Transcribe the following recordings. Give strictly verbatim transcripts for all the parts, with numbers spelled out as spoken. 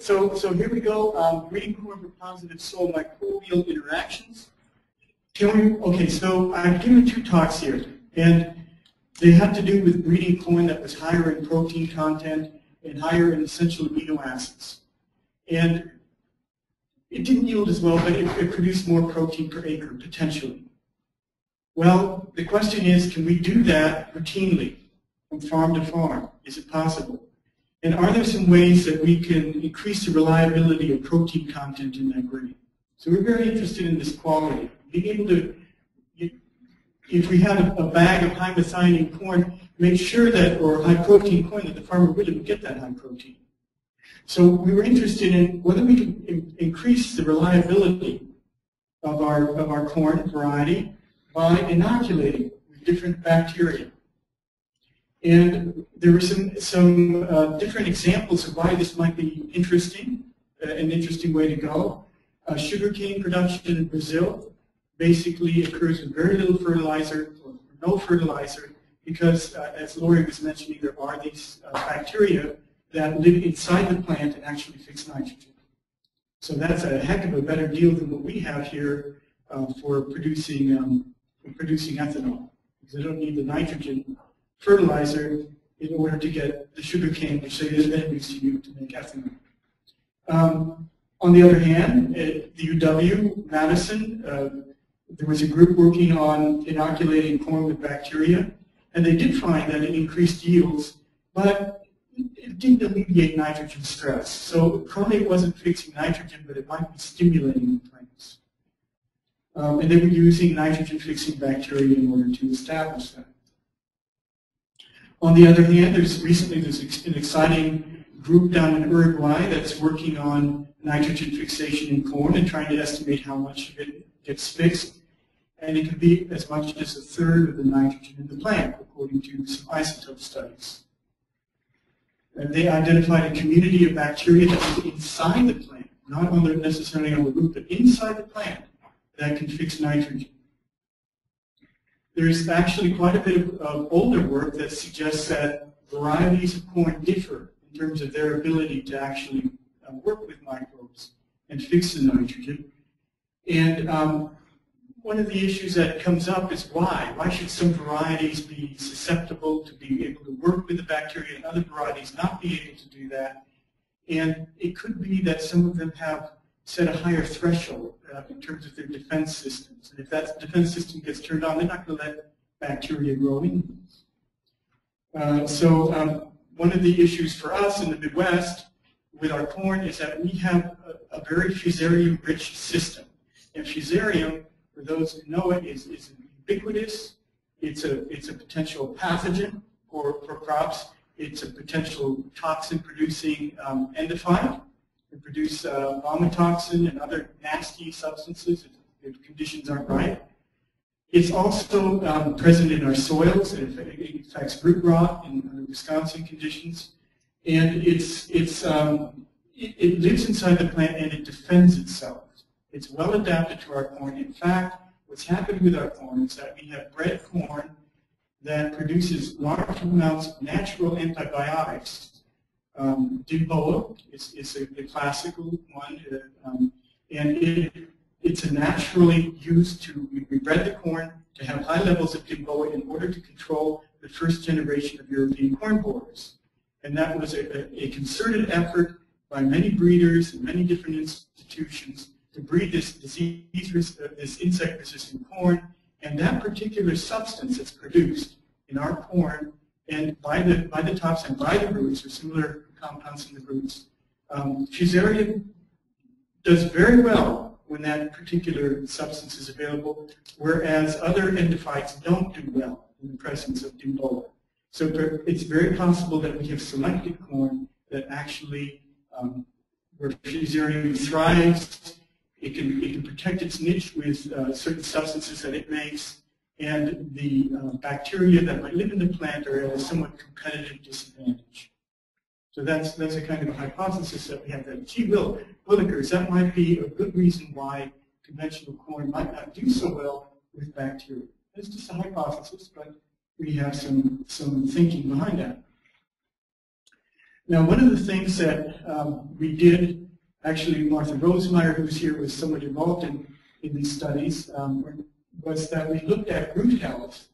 So, so here we go, um, reading corn for positive soil microbial interactions. Can we, okay, so I've given two talks here, and they had to do with breeding corn that was higher in protein content and higher in essential amino acids. And it didn't yield as well, but it, it produced more protein per acre, potentially. Well, the question is, can we do that routinely from farm to farm? Is it possible? And are there some ways that we can increase the reliability of protein content in that grain? So we're very interested in this quality. Being able to, if we had a bag of high methionine corn, make sure that, or high protein corn, that the farmer really would get that high protein. So we were interested in whether we can increase the reliability of our, of our corn variety by inoculating different bacteria. And there were some, some uh, different examples of why this might be interesting, uh, an interesting way to go. Uh, sugarcane production in Brazil basically occurs with very little fertilizer or no fertilizer because, uh, as Lori was mentioning, there are these uh, bacteria that live inside the plant and actually fix nitrogen. So that's a heck of a better deal than what we have here uh, for producing, um, for producing ethanol, because I don't need the nitrogen fertilizer in order to get the sugar cane, which they then use to you to make ethanol. Um, on the other hand, at the U W Madison, uh, there was a group working on inoculating corn with bacteria, and they did find that it increased yields, but it didn't alleviate nitrogen stress. So probably it wasn't fixing nitrogen, but it might be stimulating the plants. Um, and they were using nitrogen-fixing bacteria in order to establish that. On the other hand, there's recently there's an exciting group down in Uruguay that's working on nitrogen fixation in corn and trying to estimate how much of it gets fixed. And it could be as much as a third of the nitrogen in the plant, according to some isotope studies. And they identified a community of bacteria that was inside the plant, not on the, necessarily on the root, but inside the plant that can fix nitrogen. There's actually quite a bit of, of older work that suggests that varieties of corn differ in terms of their ability to actually uh, work with microbes and fix the nitrogen. And um, one of the issues that comes up is why? Why should some varieties be susceptible to be able to work with the bacteria and other varieties not be able to do that? And it could be that some of them have set a higher threshold uh, in terms of their defense systems. And if that defense system gets turned on, they're not going to let bacteria grow in. Uh, so um, one of the issues for us in the Midwest with our corn is that we have a, a very Fusarium-rich system. And Fusarium, for those who know it, is, is ubiquitous. It's a, it's a potential pathogen for, for crops. It's a potential toxin-producing um, endophile. It produces uh, vomitoxin and other nasty substances if, if conditions aren't right. It's also um, present in our soils, and it affects root rot in uh, Wisconsin conditions. And it's, it's, um, it, it lives inside the plant and it defends itself. It's well adapted to our corn. In fact, what's happened with our corn is that we have bred corn that produces large amounts of natural antibiotics. Um, DIMBOA is, is a, a classical one, uh, um, and it, it's a naturally used to, we bred the corn to have high levels of DIMBOA in order to control the first generation of European corn borers. And that was a, a, a concerted effort by many breeders and many different institutions to breed this disease, uh, this insect-resistant corn, and that particular substance that's produced in our corn and by the, by the tops and by the roots, or similar compounds in the roots. Um, Fusarium does very well when that particular substance is available, whereas other endophytes don't do well in the presence of DIMBOA. So it's very possible that we have selected corn that actually, um, where Fusarium thrives, it can, it can protect its niche with uh, certain substances that it makes, and the uh, bacteria that might live in the plant are at a somewhat competitive disadvantage. So that's, that's a kind of a hypothesis that we have that, gee, Will, Willikers, that might be a good reason why conventional corn might not do so well with bacteria. It's just a hypothesis, but we have some, some thinking behind that. Now, one of the things that um, we did, actually Martha Rosemeyer, who's here, was somewhat involved in, in these studies, um, was that we looked at root health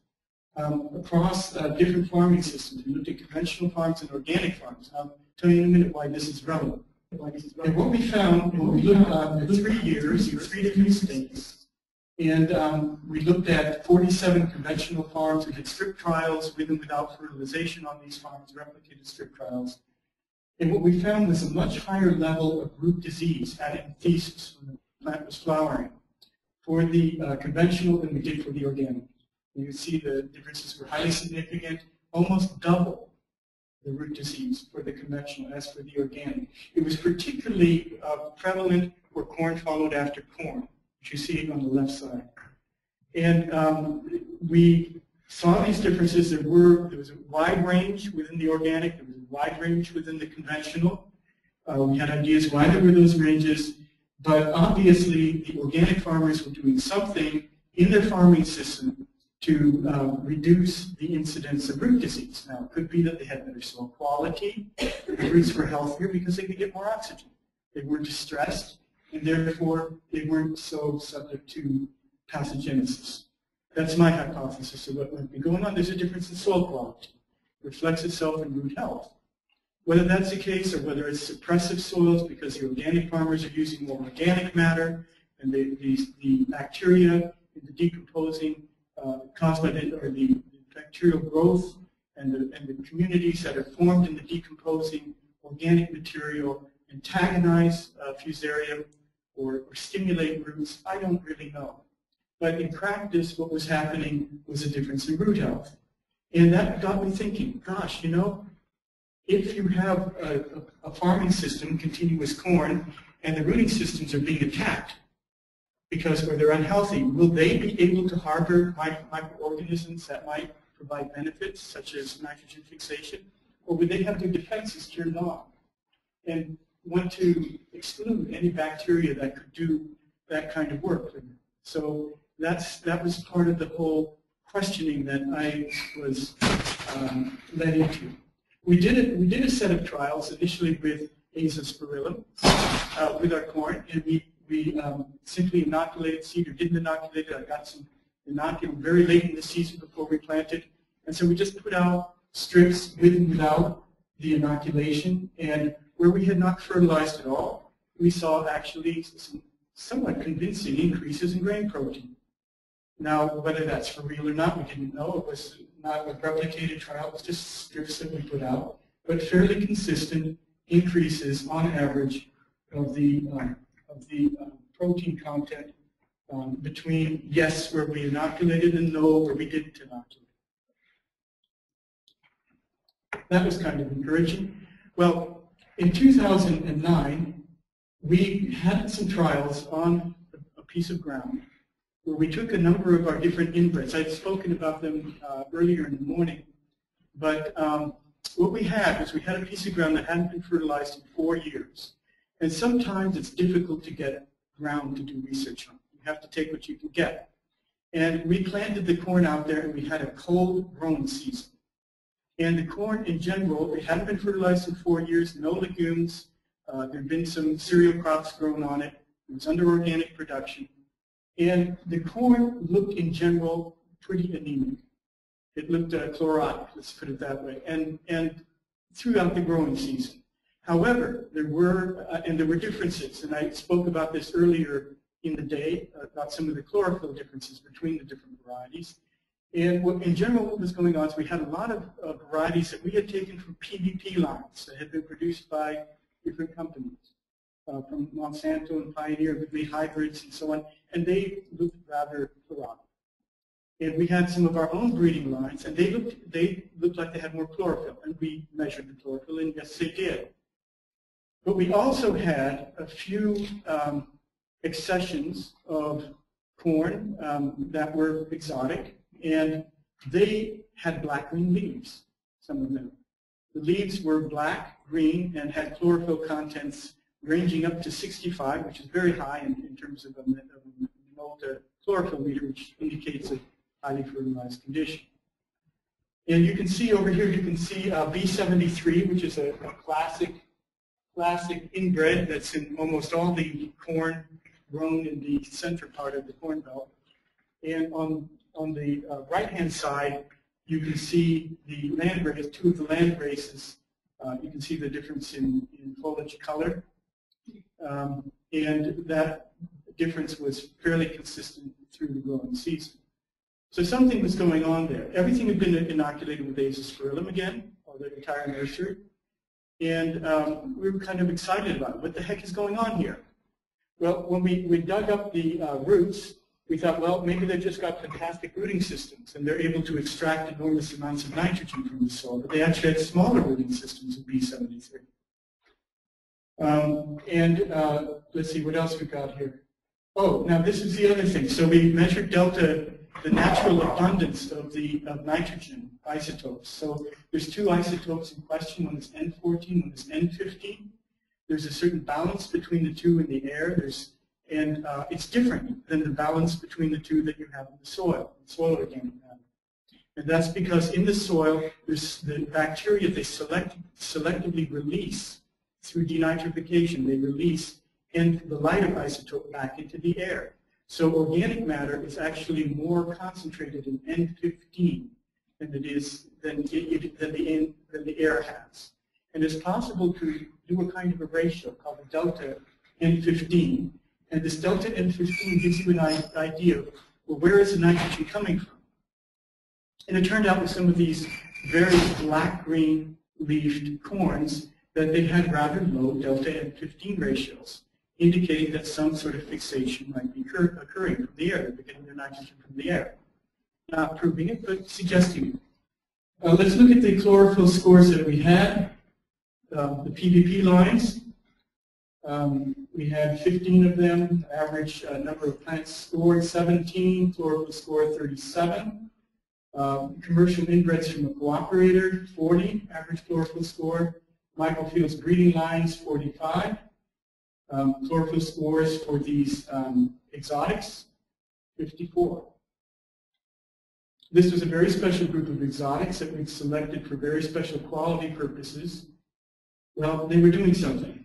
um, across uh, different farming systems. We looked at conventional farms and organic farms. I'll tell you in a minute why this is relevant. And what we found, and we looked um, at three years, three different states, and um, we looked at forty-seven conventional farms. We did strip trials with and without fertilization on these farms, replicated strip trials. And what we found was a much higher level of root disease at anthesis when the plant was flowering for the uh, conventional than we did for the organic. And you see the differences were highly significant, almost double the root disease for the conventional as for the organic. It was particularly uh, prevalent where corn followed after corn, which you see on the left side. And um, we saw these differences. There were there was a wide range within the organic. There was a wide range within the conventional. Uh, we had ideas why there were those ranges, but obviously the organic farmers were doing something in their farming system to uh, reduce the incidence of root disease. Now, it could be that they had better soil quality, the roots were healthier because they could get more oxygen. They weren't distressed, and therefore they weren't so subject to pathogenesis. That's my hypothesis of what might be going on. There's a difference in soil quality. It reflects itself in root health. Whether that's the case or whether it's suppressive soils because the organic farmers are using more organic matter and the, the, the bacteria in the decomposing Uh, caused by the, or the, the bacterial growth and the, and the communities that are formed in the decomposing organic material antagonize uh, Fusarium or, or stimulate roots, I don't really know. But in practice, what was happening was a difference in root health. And that got me thinking, gosh, you know, if you have a, a farming system, continuous corn, and the rooting systems are being attacked, because where they're unhealthy, will they be able to harbor micro microorganisms that might provide benefits, such as nitrogen fixation, or would they have their defenses turned off and want to exclude any bacteria that could do that kind of work? So that's that was part of the whole questioning that I was um, led into. We did it. We did a set of trials initially with Azospirillum uh, with our corn, and we. We um, simply inoculated seed, or didn't inoculate it. I got some inoculum very late in the season before we planted. And so we just put out strips with and without the inoculation. And where we had not fertilized at all, we saw actually some somewhat convincing increases in grain protein. Now, whether that's for real or not, we didn't know. It was not a replicated trial. It was just strips that we put out, but fairly consistent increases on average of the um, of the uh, protein content um, between yes, where we inoculated, and no, where we didn't inoculate. That was kind of encouraging. Well, in two thousand nine, we had some trials on a piece of ground where we took a number of our different inbreds. I'd spoken about them uh, earlier in the morning, but um, what we had was we had a piece of ground that hadn't been fertilized in four years. And sometimes it's difficult to get ground to do research on. You have to take what you can get. And we planted the corn out there, and we had a cold grown season. And the corn in general, it hadn't been fertilized in four years, no legumes. Uh, there had been some cereal crops grown on it. It was under organic production. And the corn looked in general pretty anemic. It looked uh, chlorotic, let's put it that way, and, and throughout the growing season. However, there were, uh, and there were differences, and I spoke about this earlier in the day, uh, about some of the chlorophyll differences between the different varieties. And what, in general, what was going on is we had a lot of uh, varieties that we had taken from P V P lines that had been produced by different companies, uh, from Monsanto and Pioneer, with made hybrids and so on, and they looked rather chlorotic. And we had some of our own breeding lines, and they looked, they looked like they had more chlorophyll, and we measured the chlorophyll, and yes, they did. But we also had a few um, accessions of corn um, that were exotic, and they had black-green leaves, some of them. The leaves were black, green, and had chlorophyll contents ranging up to sixty-five, which is very high in, in terms of a, of a mold chlorophyll meter, which indicates a highly fertilized condition. And you can see over here, you can see uh, B seventy-three, which is a, a classic, classic inbred that's in almost all the corn grown in the center part of the corn belt. And on, on the uh, right-hand side, you can see the land race, two of the land races. Uh, you can see the difference in, in foliage color. Um, and that difference was fairly consistent through the growing season. So something was going on there. Everything had been inoculated with Azospirillum again, or the entire nursery. And um, we were kind of excited about it. What the heck is going on here? Well, when we, we dug up the uh, roots, we thought, well, maybe they've just got fantastic rooting systems, and they're able to extract enormous amounts of nitrogen from the soil. But they actually had smaller rooting systems in B seventy-three. Um, and uh, let's see, what else we got here? Oh, now this is the other thing. So we measured delta, the natural abundance of the of nitrogen isotopes. So there's two isotopes in question. One is N fourteen, one is N fifteen. There's a certain balance between the two in the air. There's, and uh, it's different than the balance between the two that you have in the soil, in soil organic matter. And that's because in the soil, there's the bacteria, they select, selectively release through denitrification. They release and the lighter isotope back into the air. So organic matter is actually more concentrated in N fifteen than it is than, it, it, than, the, in, than the air has. And it's possible to do a kind of a ratio called the delta N fifteen. And this delta N fifteen gives you an idea of, well, where is the nitrogen coming from? And it turned out with some of these very black-green leafed corns that they had rather low delta N fifteen ratios, indicating that some sort of fixation might be occur occurring from the air. They're getting their nitrogen from the air. Not proving it, but suggesting it. Uh, let's look at the chlorophyll scores that we had, uh, the P V P lines. Um, we had fifteen of them, average uh, number of plants scored, seventeen, chlorophyll score thirty-seven. Uh, commercial inbreds from a cooperator, forty, average chlorophyll score. Michael Field's breeding lines, forty-five. Um, chlorophyll scores for these um, exotics, fifty-four. This was a very special group of exotics that we'd selected for very special quality purposes. Well, they were doing something.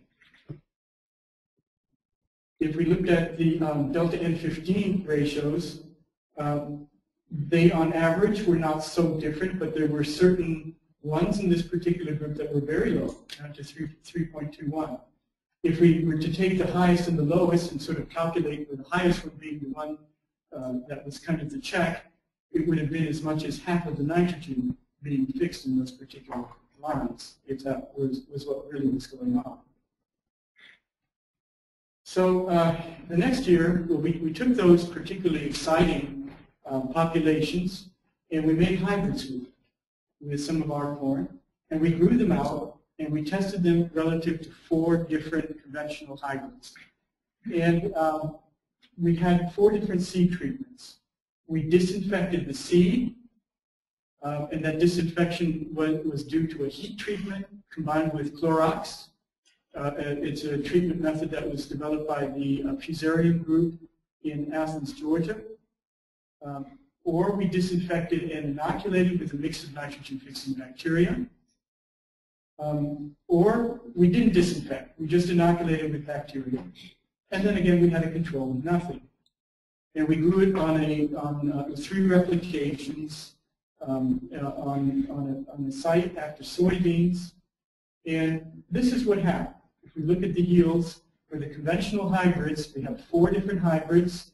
If we looked at the um, delta N fifteen ratios, um, they on average were not so different, but there were certain ones in this particular group that were very low, down to three point two one. If we were to take the highest and the lowest and sort of calculate where the highest would be the one uh, that was kind of the check, it would have been as much as half of the nitrogen being fixed in those particular lines, if that was, was what really was going on. So uh, the next year, we, we took those particularly exciting um, populations and we made hybrids with, with some of our corn, and we grew them out. And we tested them relative to four different conventional hybrids. And um, we had four different seed treatments. We disinfected the seed, uh, and that disinfection was due to a heat treatment combined with Clorox. Uh, it's a treatment method that was developed by the uh, Fusarium group in Athens, Georgia. Um, or we disinfected and inoculated with a mix of nitrogen-fixing bacteria. Um, or we didn't disinfect, we just inoculated with bacteria. And then again, we had a control of nothing. And we grew it on, a, on uh, three replications um, uh, on, on, a, on a site after soybeans. And this is what happened. If we look at the yields for the conventional hybrids, we have four different hybrids.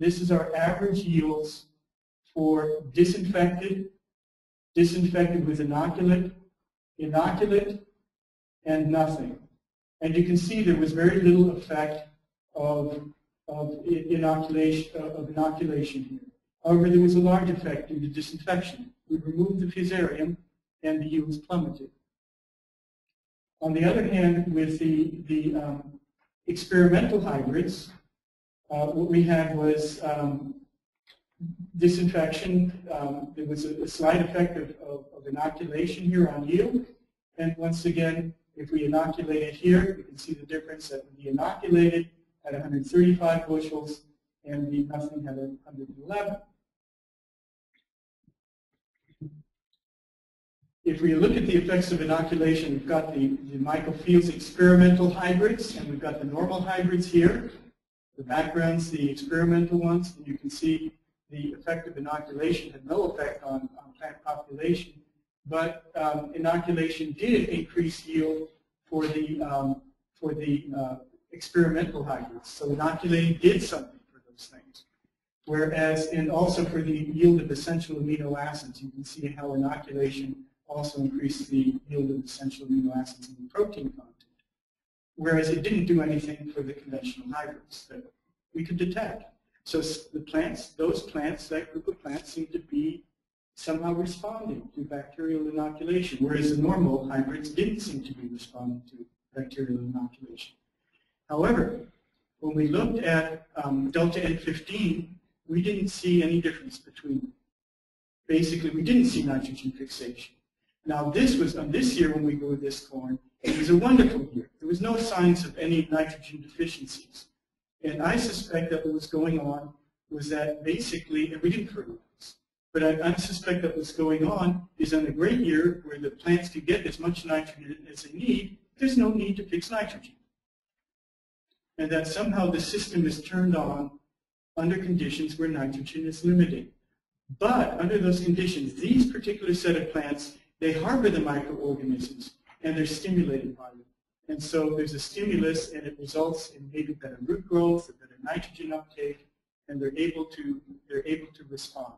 This is our average yields for disinfected, disinfected with inoculant, inoculate, and nothing. And you can see there was very little effect of, of, inoculation, of inoculation here. However, there was a large effect in the disinfection. We removed the Fusarium and the yields plummeted. On the other hand, with the, the um, experimental hybrids, uh, what we had was um, disinfection. Um, there was a, a slight effect of, of, of inoculation here on yield. And once again, if we inoculate it here, you can see the difference that we inoculated at one hundred thirty-five bushels and the nothing had one hundred eleven. if we look at the effects of inoculation, we've got the, the Michael Field's experimental hybrids, and we've got the normal hybrids here. The background's the experimental ones, and you can see the effect of inoculation had no effect on, on plant population, but um, inoculation did increase yield for the, um, for the uh, experimental hybrids. So inoculating did something for those things. Whereas, and also for the yield of essential amino acids, you can see how inoculation also increased the yield of essential amino acids in the protein content. Whereas it didn't do anything for the conventional hybrids that we could detect. So the plants, those plants, that group of plants seem to be somehow responding to bacterial inoculation, whereas the normal hybrids didn't seem to be responding to bacterial inoculation. However, when we looked at um, delta N fifteen, we didn't see any difference between them. Basically, we didn't see nitrogen fixation. Now this was, on this year when we grew this corn, it was a wonderful year. There was no signs of any nitrogen deficiencies. And I suspect that what was going on was that basically, and we didn't prove this, but I, I suspect that what's going on is on a great year where the plants could get as much nitrogen as they need, there's no need to fix nitrogen. And that somehow the system is turned on under conditions where nitrogen is limited. But under those conditions, these particular set of plants, they harbor the microorganisms, and they're stimulated by them. And so there's a stimulus, and it results in maybe better root growth, a better nitrogen uptake, and they're able to, they're able to respond.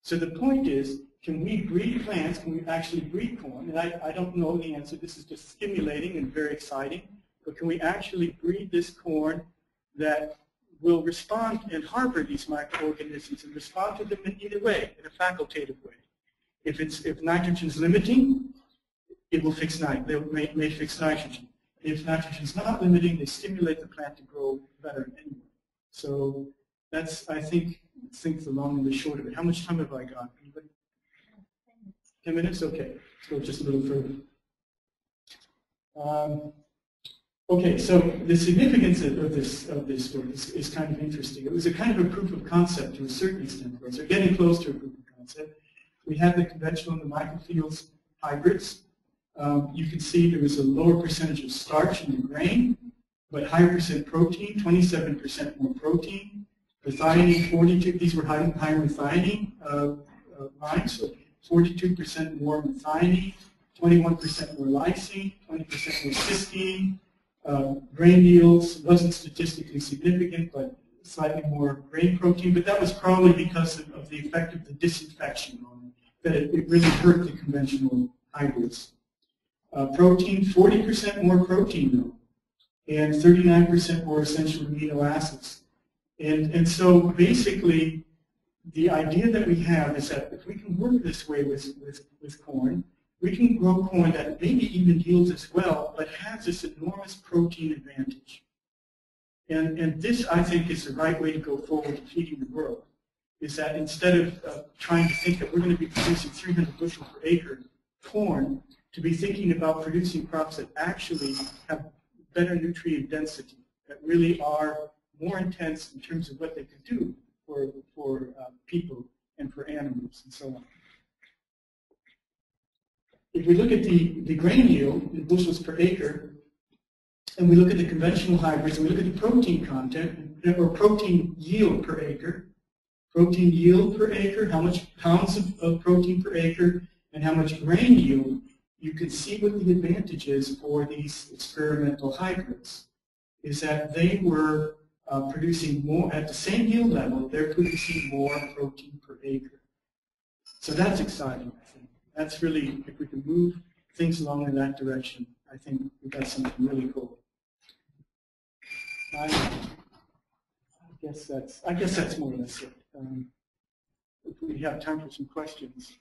So the point is, can we breed plants? Can we actually breed corn? And I, I don't know the answer. This is just stimulating and very exciting. But can we actually breed this corn that will respond and harbor these microorganisms and respond to them in either way, in a facultative way? If, it's, if nitrogen is limiting, it will fix nitrogen. They may, may fix nitrogen. If nitrogen is not limiting, they stimulate the plant to grow better anyway. So that's, I think, think the long and the short of it. How much time have I got? Anybody? Ten minutes. Okay. Let's go just a little further. Um, okay. So the significance of this of this work is, is kind of interesting. It was a kind of a proof of concept to a certain extent. So getting close to a proof of concept. We had the conventional and the Michael Fields hybrids. Um, you can see there was a lower percentage of starch in the grain, but higher percent protein, twenty-seven percent more protein. The methionine, forty-two, these were high, higher methionine uh, uh, lines, so forty-two percent more methionine, twenty-one percent more lysine, twenty percent more cysteine. Uh, grain yields wasn't statistically significant, but slightly more grain protein, but that was probably because of, of the effect of the disinfection on it, that it, it really hurt the conventional hybrids. Uh, protein, forty percent more protein though, and thirty-nine percent more essential amino acids. And, and so basically, the idea that we have is that if we can work this way with, with, with corn, we can grow corn that maybe even yields as well, but has this enormous protein advantage. And, and this, I think, is the right way to go forward in feeding the world, is that instead of uh, trying to think that we're going to be producing three hundred bushel per acre corn, to be thinking about producing crops that actually have better nutrient density, that really are more intense in terms of what they could do for, for uh, people and for animals and so on. If we look at the, the grain yield in bushels per acre, and we look at the conventional hybrids, and we look at the protein content, or protein yield per acre, protein yield per acre, how much pounds of, of protein per acre, and how much grain yield, you can see what the advantage is for these experimental hybrids, is that they were uh, producing more, at the same yield level, they're producing more protein per acre. So that's exciting, I think. That's really, if we can move things along in that direction, I think we've got something really cool. I, I guess that's, I guess that's more or less it. Um, if we have time for some questions.